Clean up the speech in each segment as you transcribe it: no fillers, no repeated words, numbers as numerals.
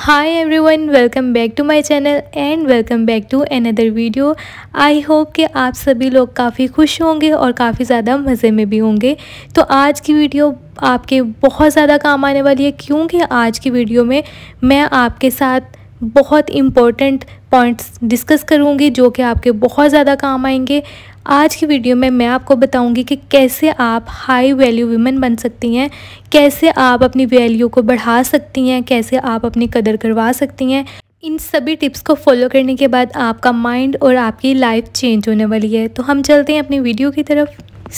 Hi everyone, welcome back to my channel and welcome back to another video. I hope कि आप सभी लोग काफ़ी खुश होंगे और काफ़ी ज़्यादा मज़े में भी होंगे। तो आज की वीडियो आपके बहुत ज़्यादा काम आने वाली है, क्योंकि आज की वीडियो में मैं आपके साथ बहुत इम्पोर्टेंट पॉइंट्स डिस्कस करूँगी जो कि आपके बहुत ज़्यादा काम आएंगे। आज की वीडियो में मैं आपको बताऊंगी कि कैसे आप हाई वैल्यू वुमेन बन सकती हैं, कैसे आप अपनी वैल्यू को बढ़ा सकती हैं, कैसे आप अपनी कदर करवा सकती हैं। इन सभी टिप्स को फॉलो करने के बाद आपका माइंड और आपकी लाइफ चेंज होने वाली है। तो हम चलते हैं अपनी वीडियो की तरफ।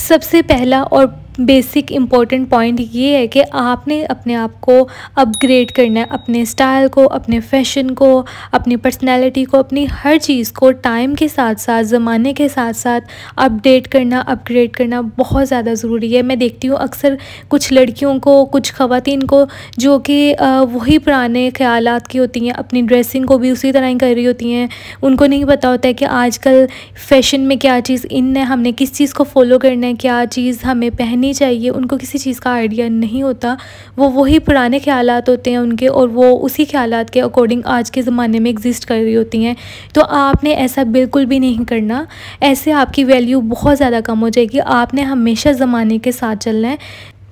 सबसे पहला और बेसिक इम्पॉर्टेंट पॉइंट ये है कि आपने अपने आप को अपग्रेड करना है, अपने स्टाइल को, अपने फैशन को, अपनी पर्सनैलिटी को, अपनी हर चीज़ को टाइम के साथ साथ, ज़माने के साथ साथ अपडेट करना, अपग्रेड करना बहुत ज़्यादा ज़रूरी है। मैं देखती हूँ अक्सर कुछ लड़कियों को, कुछ ख़वातीन को जो कि वही पुराने ख्यालात की होती हैं, अपनी ड्रेसिंग को भी उसी तरह ही कर रही होती हैं। उनको नहीं पता होता है कि आजकल फैशन में क्या चीज़ इन है, हमने किस चीज़ को फॉलो करना है, क्या चीज़ हमें पहननी चाहिए। उनको किसी चीज़ का आइडिया नहीं होता, वो वही पुराने ख्यालात होते हैं उनके और वो उसी ख्यालात के अकॉर्डिंग आज के ज़माने में एग्जिस्ट कर रही होती हैं। तो आपने ऐसा बिल्कुल भी नहीं करना, ऐसे आपकी वैल्यू बहुत ज़्यादा कम हो जाएगी। आपने हमेशा ज़माने के साथ चलना है।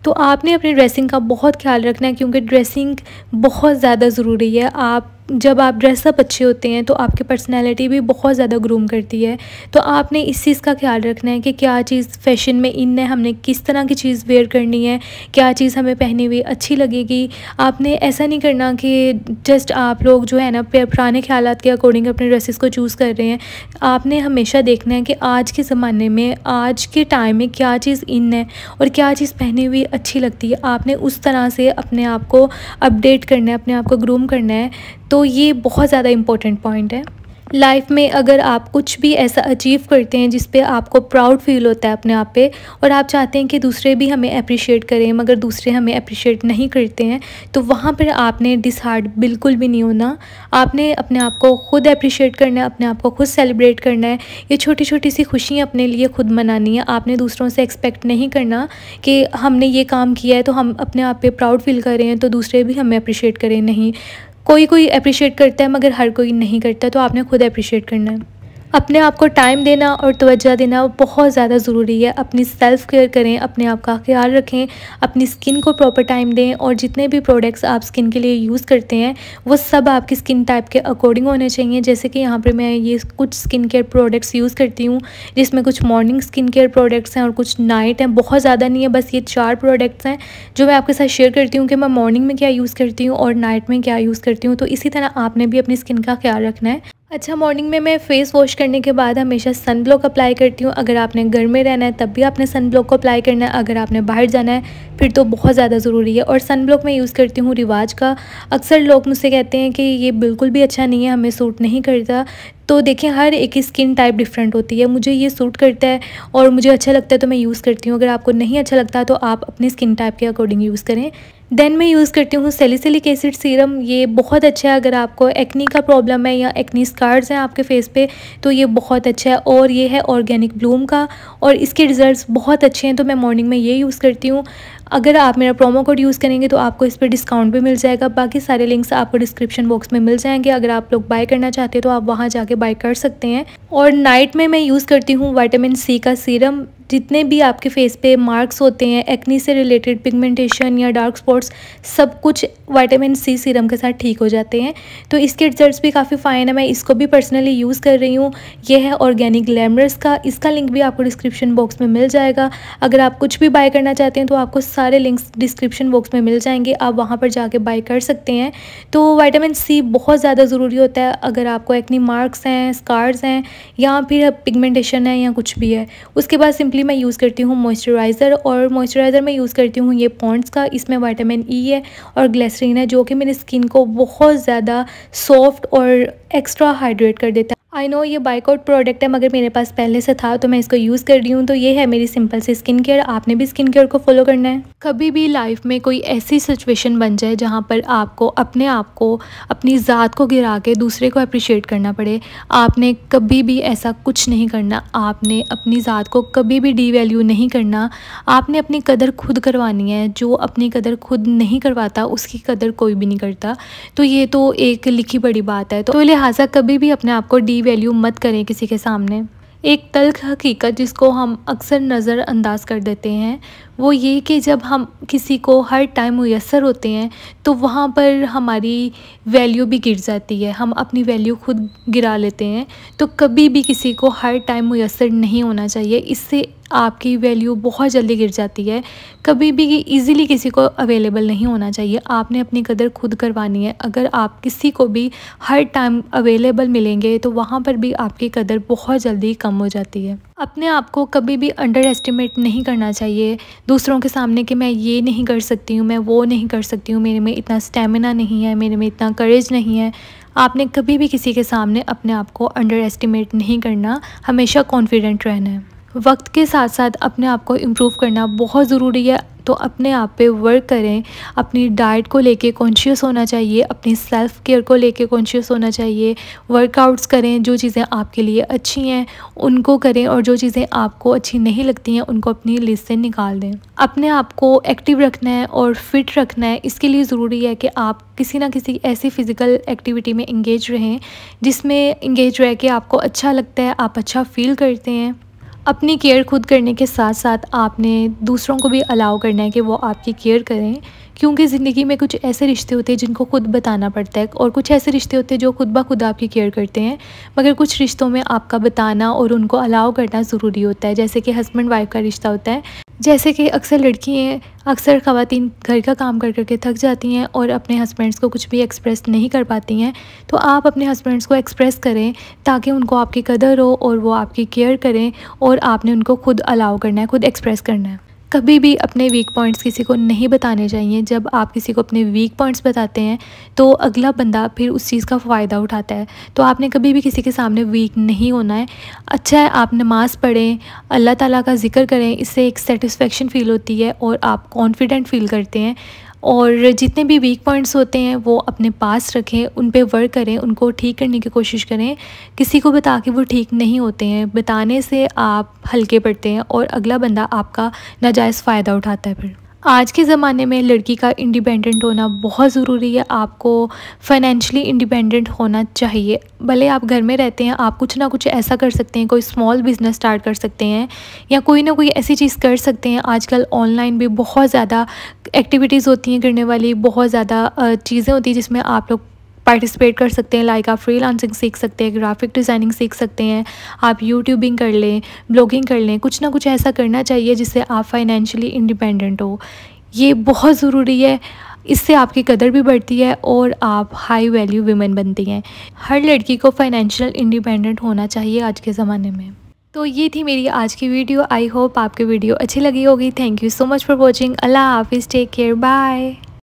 तो आपने अपनी ड्रेसिंग का बहुत ख्याल रखना है, क्योंकि ड्रेसिंग बहुत ज़्यादा ज़रूरी है। जब आप ड्रेसअप अच्छे होते हैं तो आपकी पर्सनैलिटी भी बहुत ज़्यादा ग्रूम करती है। तो आपने इस चीज़ का ख्याल रखना है कि क्या चीज़ फैशन में इन है, हमने किस तरह की चीज़ वेयर करनी है, क्या चीज़ हमें पहनी हुई अच्छी लगेगी। आपने ऐसा नहीं करना कि जस्ट आप लोग जो है ना पुराने ख्यालात के अकॉर्डिंग अपने ड्रेसेस को चूज़ कर रहे हैं। आपने हमेशा देखना है कि आज के ज़माने में, आज के टाइम में क्या चीज़ इन है और क्या चीज़ पहनी हुई अच्छी लगती है। आपने उस तरह से अपने आप को अपडेट करना है, अपने आप को ग्रूम करना है। तो ये बहुत ज़्यादा इम्पोर्टेंट पॉइंट है। लाइफ में अगर आप कुछ भी ऐसा अचीव करते हैं जिस पे आपको प्राउड फील होता है अपने आप पे, और आप चाहते हैं कि दूसरे भी हमें अप्रिशिएट करें, मगर दूसरे हमें अप्रिशिएट नहीं करते हैं, तो वहाँ पर आपने डिसहार्ट बिल्कुल भी नहीं होना। आपने अपने आप को खुद अप्रिशिएट करना है, अपने आप को खुद सेलिब्रेट करना है। ये छोटी छोटी सी खुशियाँ अपने लिए खुद मनानी है। आपने दूसरों से एक्सपेक्ट नहीं करना कि हमने ये काम किया है तो हम अपने आप पर प्राउड फील कर रहे हैं तो दूसरे भी हमें अप्रिशिएट करें। नहीं, कोई अप्रिशिएट करता है मगर हर कोई नहीं करता, तो आपने खुद अप्रिशिएट करना है। अपने आप को टाइम देना और तवज्जो देना बहुत ज़्यादा ज़रूरी है। अपनी सेल्फ़ केयर करें, अपने आप का ख्याल रखें, अपनी स्किन को प्रॉपर टाइम दें, और जितने भी प्रोडक्ट्स आप स्किन के लिए यूज़ करते हैं वो सब आपकी स्किन टाइप के अकॉर्डिंग होने चाहिए। जैसे कि यहाँ पर मैं ये कुछ स्किन केयर प्रोडक्ट्स यूज़ करती हूँ, जिसमें कुछ मॉर्निंग स्किन केयर प्रोडक्ट्स हैं और कुछ नाइट हैं। बहुत ज़्यादा नहीं है, बस ये 4 प्रोडक्ट्स हैं जो मैं आपके साथ शेयर करती हूँ कि मैं मॉर्निंग में क्या यूज़ करती हूँ और नाइट में क्या यूज़ करती हूँ। तो इसी तरह आपने भी अपनी स्किन का ख्याल रखना है। अच्छा, मॉर्निंग में मैं फ़ेस वॉश करने के बाद हमेशा सन ब्लॉक अप्लाई करती हूँ। अगर आपने घर में रहना है तब भी आपने सन ब्लॉक को अप्लाई करना है, अगर आपने बाहर जाना है फिर तो बहुत ज़्यादा ज़रूरी है। और सन ब्लॉक मैं यूज़ करती हूँ रिवाज का। अक्सर लोग मुझसे कहते हैं कि ये बिल्कुल भी अच्छा नहीं है, हमें सूट नहीं करता। तो देखिए, हर एक की स्किन टाइप डिफरेंट होती है। मुझे ये सूट करता है और मुझे अच्छा लगता है तो मैं यूज़ करती हूँ। अगर आपको नहीं अच्छा लगता तो आप अपनी स्किन टाइप के अकॉर्डिंग यूज़ करें। देन मैं यूज़ करती हूँ सैलिसिलिक एसिड सीरम। ये बहुत अच्छा है अगर आपको एक्नी का प्रॉब्लम है या एक्नी स्कार्स हैं आपके फेस पे, तो ये बहुत अच्छा है। और ये है ऑर्गेनिक ब्लूम का, और इसके रिजल्ट्स बहुत अच्छे हैं, तो मैं मॉर्निंग में ये यूज़ करती हूँ। अगर आप मेरा प्रोमो कोड यूज़ करेंगे तो आपको इस पर डिस्काउंट भी मिल जाएगा। बाकी सारे लिंक्स आपको डिस्क्रिप्शन बॉक्स में मिल जाएंगे। अगर आप लोग बाय करना चाहते हैं तो आप वहाँ जाके बाय कर सकते हैं। और नाइट में मैं यूज़ करती हूँ विटामिन सी का सीरम। जितने भी आपके फेस पे मार्क्स होते हैं, एक्नी से रिलेटेड पिगमेंटेशन या डार्क स्पॉट्स, सब कुछ विटामिन सी सीरम के साथ ठीक हो जाते हैं। तो इसके रिजल्ट्स भी काफ़ी फाइन है। मैं इसको भी पर्सनली यूज़ कर रही हूँ। यह है ऑर्गेनिक ग्लैमरस का, इसका लिंक भी आपको डिस्क्रिप्शन बॉक्स में मिल जाएगा। अगर आप कुछ भी बाय करना चाहते हैं तो आपको सारे लिंक्स डिस्क्रिप्शन बॉक्स में मिल जाएंगे, आप वहाँ पर जाके बाय कर सकते हैं। तो विटामिन सी बहुत ज़्यादा ज़रूरी होता है अगर आपको एक्नी मार्क्स हैं, स्कार्स हैं, या फिर पिगमेंटेशन है या कुछ भी है। उसके बाद सिंपली मैं यूज़ करती हूँ मॉइस्चराइज़र, और मॉइस्चराइज़र मैं यूज़ करती हूँ ये पॉन्ड्स का। इसमें विटामिन ई है और ग्लिसरीन है, जो कि मेरी स्किन को बहुत ज़्यादा सॉफ्ट और एक्स्ट्रा हाइड्रेट कर देता है। आई नो ये बाइकआउट प्रोडक्ट है मगर मेरे पास पहले से था तो मैं इसको यूज़ कर रही हूँ। तो ये है मेरी सिंपल सी स्किन केयर। आपने भी स्किन केयर को फॉलो करना है। कभी भी लाइफ में कोई ऐसी सिचुएशन बन जाए जहाँ पर आपको अपने आप को अपनी ज़ात को गिरा के दूसरे को अप्रिशिएट करना पड़े, आपने कभी भी ऐसा कुछ नहीं करना। आपने अपनी ज़ात को कभी भी डीवैल्यू नहीं करना। आपने अपनी कदर खुद करवानी है। जो अपनी कदर खुद नहीं करवाता उसकी कदर कोई भी नहीं करता। तो ये तो एक लिखी पड़ी बात है। तो लिहाजा कभी भी अपने आप को वैल्यू मत करें किसी के सामने। एक तल्ख हकीकत जिसको हम अक्सर नज़रअंदाज कर देते हैं वो ये कि जब हम किसी को हर टाइम मुयस्सर होते हैं तो वहाँ पर हमारी वैल्यू भी गिर जाती है। हम अपनी वैल्यू खुद गिरा लेते हैं। तो कभी भी किसी को हर टाइम मुयस्सर नहीं होना चाहिए। इससे आपकी वैल्यू बहुत जल्दी गिर जाती है। कभी भी इजीली किसी को अवेलेबल नहीं होना चाहिए। आपने अपनी कदर खुद करवानी है। अगर आप किसी को भी हर टाइम अवेलेबल मिलेंगे तो वहाँ पर भी आपकी कदर बहुत जल्दी कम हो जाती है। अपने आप को कभी भी अंडर एस्टिमेट नहीं करना चाहिए दूसरों के सामने कि मैं ये नहीं कर सकती हूँ, मैं वो नहीं कर सकती हूँ, मेरे में इतना स्टेमिना नहीं है, मेरे में इतना करेज नहीं है। आपने कभी भी किसी के सामने अपने आप को अंडर एस्टिमेट नहीं करना। हमेशा कॉन्फिडेंट रहना है। वक्त के साथ साथ अपने आप को इम्प्रूव करना बहुत ज़रूरी है। तो अपने आप पे वर्क करें। अपनी डाइट को लेके कॉन्शियस होना चाहिए। अपनी सेल्फ़ केयर को लेके कॉन्शियस होना चाहिए। वर्कआउट्स करें। जो चीज़ें आपके लिए अच्छी हैं उनको करें और जो चीज़ें आपको अच्छी नहीं लगती हैं उनको अपनी लिस्ट से निकाल दें। अपने आप को एक्टिव रखना है और फिट रखना है। इसके लिए ज़रूरी है कि आप किसी ना किसी ऐसी फ़िज़िकल एक्टिविटी में इंगेज रहें जिसमें इंगेज रह के आपको अच्छा लगता है, आप अच्छा फ़ील करते हैं। अपनी केयर खुद करने के साथ साथ आपने दूसरों को भी अलाउ करना है कि वो आपकी केयर करें, क्योंकि ज़िंदगी में कुछ ऐसे रिश्ते होते हैं जिनको खुद बताना पड़ता है और कुछ ऐसे रिश्ते होते हैं जो खुद ब खुद आपकी केयर करते हैं। मगर कुछ रिश्तों में आपका बताना और उनको अलाउ करना ज़रूरी होता है, जैसे कि हस्बैंड वाइफ का रिश्ता होता है। जैसे कि अक्सर लड़कियाँ अक्सर ख़वातीन घर का काम कर करके थक जाती हैं और अपने हस्बैंड्स को कुछ भी एक्सप्रेस नहीं कर पाती हैं। तो आप अपने हस्बैंड्स को एक्सप्रेस करें ताकि उनको आपकी कदर हो और वो आपकी केयर करें। और आपने उनको खुद अलाउ करना है, खुद एक्सप्रेस करना है। कभी भी अपने वीक पॉइंट्स किसी को नहीं बताने चाहिए। जब आप किसी को अपने वीक पॉइंट्स बताते हैं तो अगला बंदा फिर उस चीज़ का फ़ायदा उठाता है। तो आपने कभी भी किसी के सामने वीक नहीं होना है। अच्छा है आप नमाज़ पढ़ें, अल्लाह ताला का ज़िक्र करें। इससे एक सेटिस्फेक्शन फ़ील होती है और आप कॉन्फिडेंट फ़ील करते हैं। और जितने भी वीक पॉइंट्स होते हैं वो अपने पास रखें, उन पे वर्क करें, उनको ठीक करने की कोशिश करें। किसी को बता के वो ठीक नहीं होते हैं। बताने से आप हल्के पड़ते हैं और अगला बंदा आपका नाजायज़ फ़ायदा उठाता है। फिर आज के ज़माने में लड़की का इंडिपेंडेंट होना बहुत ज़रूरी है। आपको फाइनेंशली इंडिपेंडेंट होना चाहिए। भले आप घर में रहते हैं, आप कुछ ना कुछ ऐसा कर सकते हैं। कोई स्मॉल बिज़नेस स्टार्ट कर सकते हैं या कोई ना कोई ऐसी चीज़ कर सकते हैं। आजकल ऑनलाइन भी बहुत ज़्यादा एक्टिविटीज़ होती हैं करने वाली, बहुत ज़्यादा चीज़ें होती हैं जिसमें आप लोग पार्टिसिपेट कर सकते हैं। लाइक आप फ्रीलांसिंग सीख सकते हैं, ग्राफिक डिज़ाइनिंग सीख सकते हैं, आप यूट्यूबिंग कर लें, ब्लॉगिंग कर लें। कुछ ना कुछ ऐसा करना चाहिए जिससे आप फाइनेंशियली इंडिपेंडेंट हो। ये बहुत ज़रूरी है। इससे आपकी कदर भी बढ़ती है और आप हाई वैल्यू वीमेन बनती हैं। हर लड़की को फाइनेंशियल इंडिपेंडेंट होना चाहिए आज के ज़माने में। तो ये थी मेरी आज की वीडियो। आई होप आपकी वीडियो अच्छी लगी होगी। Thank you so much for watching. अल्लाह हाफिज़। Take care. बाय।